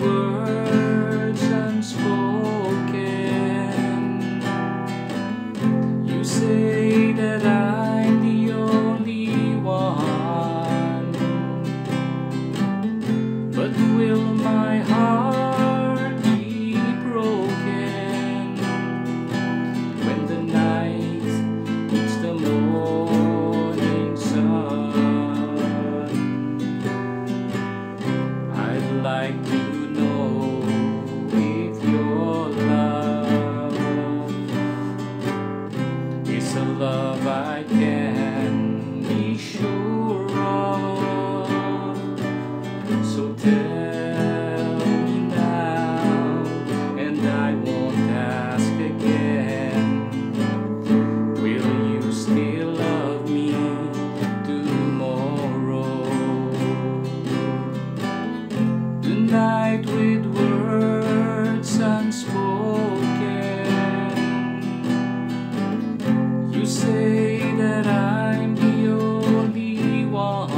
words unspoken. You say that I'm the only one, but will my heart be broken when the night meets the morning sun? I'd like to love I can be sure of, so tell me now, and I won't ask again. Will you still love me tomorrow? The night with words unspoken. Say that I'm the only one,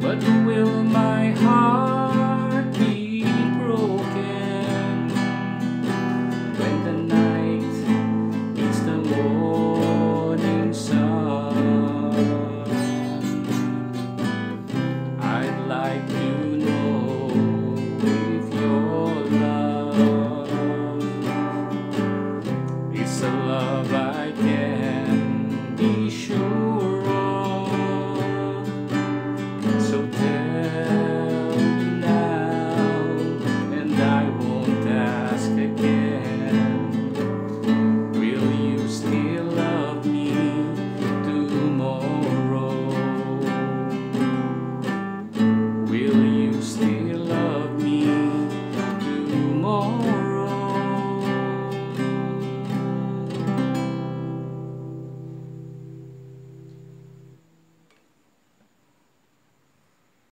but will my heart be broken when the night meets the morning sun? I'd like to know if your love, a love I can be sure of, so tell me now, and I won't ask again. Will you still love me tomorrow? Will you still love me tomorrow?